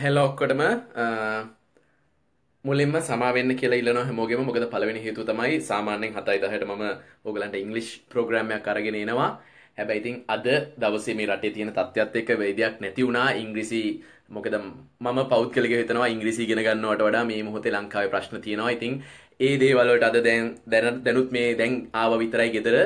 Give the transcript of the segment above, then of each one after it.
Hello ඔක්කොටම මුලින්ම සමා වෙන්න කියලා ඉල්ලනවා හැමෝගෙම. මොකද පළවෙනි හේතුව තමයි සාමාන්‍යයෙන් 7:10ට මම ඕගලන්ට ඉංග්‍රීසි ප්‍රෝග්‍රෑම් එකක් අරගෙන එනවා. හැබැයි ඉතින් අද දවසේ මේ රටේ තියෙන තත්ත්වයත් එක්ක වේදයක් නැති වුණා. ඉංග්‍රීසි මොකද මම පෞද්ගලිකව හිතනවා ඉංග්‍රීසි ඉගෙන ගන්නවට වඩා මේ මොහොතේ ලංකාවේ ප්‍රශ්න තියෙනවා. ඉතින් ඒ දේවල් වලට අද දැනුත් මේ දැන් ආව විතරයි ගෙදර.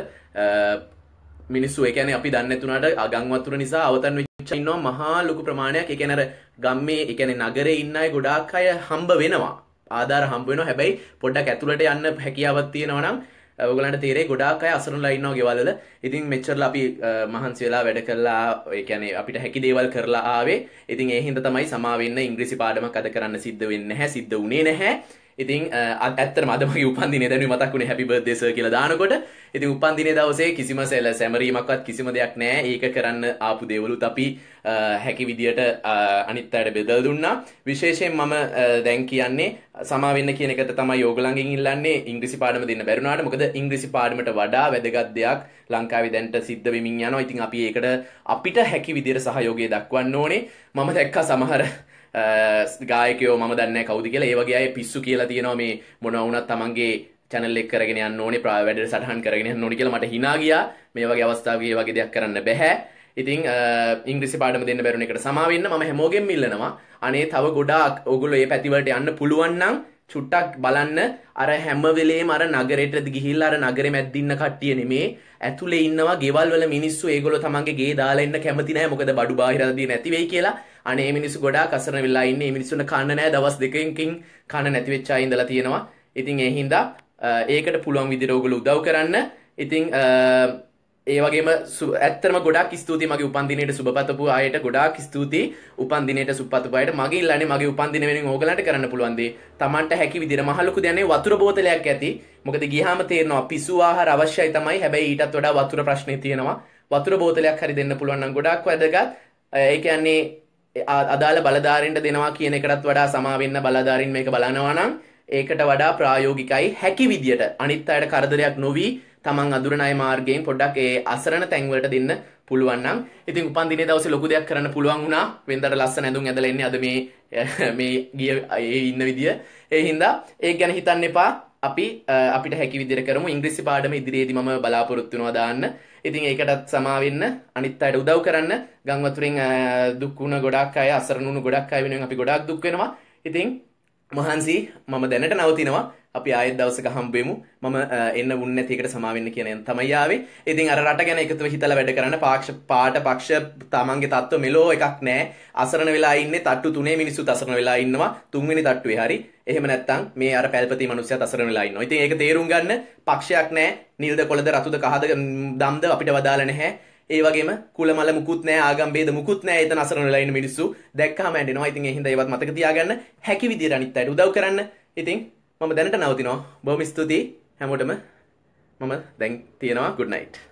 මිනිස්සු ඒ කියන්නේ අපි දන්නේ නැතුණාට අගන් වතුර නිසා අවතන් වෙච්ච ඉන්නවා මහා ලොකු ප්‍රමාණයක්. ඒ කියන්නේ අර ගම්මේ ඒ කියන්නේ නගරේ ඉන්න අය ගොඩාක් අය හම්බ වෙනවා. ආධාර හම්බ වෙනවා. හැබැයි පොඩ්ඩක් ඇතුළට යන්න හැකියාවක් තියෙනවා නම් ඔයගලන්ට තේරෙයි ගොඩාක් අය අසරණලා ඉන්නවා ගෙවල් වල. ඉතින් මෙච්චරලා අපි මහන්සි වෙලා වැඩ කරලා ඒ කියන්නේ අපිට හැකි දේවල් කරලා ආවේ. ඉතින් ඒ හින්දා තමයි සමා වෙන්න ඉංග්‍රීසි පාඩමක් අද කරන්න සිද්ධ වෙන්නේ නැහැ. සිද්ධ වුණේ නැහැ. ඉතින් ඇත්තටම අද මගේ උපන්දිනේ දැනුයි මතක් වුණේ හැපි බර්ත්ඩේ සර් කියලා දානකොට. ඉතින් උපන්දිනේ දවසේ කිසිම සැමරීමක්වත් කිසිම දෙයක් නැහැ. ඒක කරන්න ආපු දේවලුත් අපි හැකි විදියට අනිත් අයට බෙදලා දුන්නා. විශේෂයෙන් මම දැන් කියන්නේ සමා වෙන්න කියන එකට තමයි ඕගලන්ගෙන් ඉල්ලන්නේ ඉංග්‍රීසි පාඩම දෙන්න බැරි වුණාට. මොකද ඉංග්‍රීසි පාඩමට වඩා වැදගත් දෙයක් ලංකාවේ දැනට සිද්ධ වෙමින් යනවා. ඉතින් අපි ඒකට අපිට හැකි විදියට සහයෝගය දක්වන්න ඕනේ. මම දැක්කා සමහර ගායකයෝ මම දන්නේ කවුද කියලා ඒ වගේ අය පිස්සු කියලා තියෙනවා මේ මොනවා වුණත් තමන්ගේ channel එක කරගෙන යන්න ඕනේ ප්‍රාය වැඩ සටහන් කරගෙන යන්න ඕනේ කියලා මට hina ගියා. මේ වගේ අවස්ථාවක මේ වගේ දෙයක් කරන්න බෑ. ඉතින් ඉංග්‍රීසි පාඩම දෙන්න බැරුණ එකට සමා වෙන්න මම හැමෝගෙම ඉල්ලනවා. අනේ තව ගොඩාක් ඕගොල්ලෝ මේ පැතිවලට යන්න පුළුවන් නම් චුට්ටක් බලන්න. අර හැම වෙලේම අර නගරයට ගිහිල්ලා අර නගරේ මැද්දින්න කට්ටිය නෙමේ ඇතුලේ ඉන්නවා ගෙවල් වල මිනිස්සු. ඒගොල්ලෝ තමන්ගේ ගේ දාලා ඉන්න කැමති නැහැ. මොකද බඩු බාහිරට දී නැති වෙයි කියලා. අනේ මේ මිනිස්සු ගොඩාක් අසරණ වෙලා ඉන්නේ. මේ මිනිස්සුන්ට කන්න නැහැ. දවස් දෙකකින් කන්න නැති වෙච්ච අය ඉඳලා තියෙනවා. ඉතින් ඒ හින්දා ඒකට පුළුවන් විදිහට ඕගොල්ලෝ උදව් කරන්න. ඉතින් ඒ වගේම ඇත්තටම ගොඩාක් ස්තුතියි මගේ උපන්දිනේට සුබපතපු අයට. ගොඩාක් ස්තුතියි උපන්දිනේට සුබපතපු අයට. මගේ ඉල්ලන්නේ මගේ උපන්දින වෙනින් ඕගලන්ට කරන්න පුළුවන් දේ Tamanට හැකි විදිහට මහ ලොකු දෙයක් නේ වතුර බෝතලයක් ඇති. මොකද ගියාම තේරෙනවා පිසු ආහාර අවශ්‍යයි තමයි. හැබැයි ඊටත් වඩා වතුර ප්‍රශ්නේ තියෙනවා. වතුර බෝතලයක් හරි දෙන්න පුළුවන් නම් ගොඩාක් වැදගත්. ඒ කියන්නේ අදාළ බලධාරීන්ට දෙනවා කියන එකටත් වඩා සමා වෙන්න බලධාරීන් මේක බලනවා නම් ඒකට වඩා ප්‍රායෝගිකයි හැකි විදියට අනිත් අයට කරදරයක් නොවි තමන් අඳුරන අය මාර්ගයෙන් පොඩ්ඩක් ඒ අසරණ තැන්වලට දෙන්න පුළුවන් නම් ඉතින් උපන්දිනේ දවසේ ලොකු දෙයක් කරන්න පුළුවන් වුණා. වෙන්දට ලස්සන ඇඳුම් ඇඳලා ඉන්නේ අද මේ ගිය ඒ ඉන්න විදිය. ඒ හින්දා ඒක ගැන හිතන්න එපා. අපි අපිට හැකි විදියට කරමු. ඉංග්‍රීසි පාඩම ඉදිරියේදී මම බලාපොරොත්තු වෙනවා දාන්න. ඉතින් ඒකටත් සමා වෙන්න අනිත් අයට උදව් කරන්න. ගම් වතුරෙන් දුක් වුණ ගොඩක් අය අසරණ වුණු ගොඩක් අය වෙනුවෙන් අපි ගොඩක් දුක් වෙනවා. ඉතින් මහන්සි මම දැනට නවතිනවා. අපි ආයෙත් දවසක හම්බෙමු. මම එන්න වුණ නැති එකට සමා වෙන්න කියන එක තමයි ආවේ. ඉතින් අර රට ගැන එකතුව හිතලා වැඩ කරන්න. පාට පක්ෂ තමන්ගේ තත්ත්ව මෙලෝ එකක් නැහැ. අසරණ වෙලා ඉන්නේ තට්ටු තුනේ මිනිස්සුත් අසරණ වෙලා ඉන්නවා. තුන්වෙනි තට්ටුවේ හරි. එහෙම නැත්නම් මේ අර පැල්පති මිනිස්සුත් අසරණ වෙලා ඉන්නවා. ඉතින් ඒක තේරුම් ගන්න පක්ෂයක් නැහැ. නිල්ද කොළද රතුද කහද දම්ද අපිට වදාලා නැහැ. ඒ වගේම කුලමල මුකුත් නැහැ. ආගම් බේද මුකුත් නැහැ. එතන අසරණ වෙලා ඉන්න මිනිස්සු දැක්කම ඇඬෙනවා. ඉතින් ඒ හින්දා ඒවත් මතක තියාගන්න. හැකි විදියට අනිත් අයට උදව් කරන්න. ඉතින් මම දැනට නවතිනවා. බොහොම ස්තුතියි හැමෝටම. මම දැන් තියනවා good night.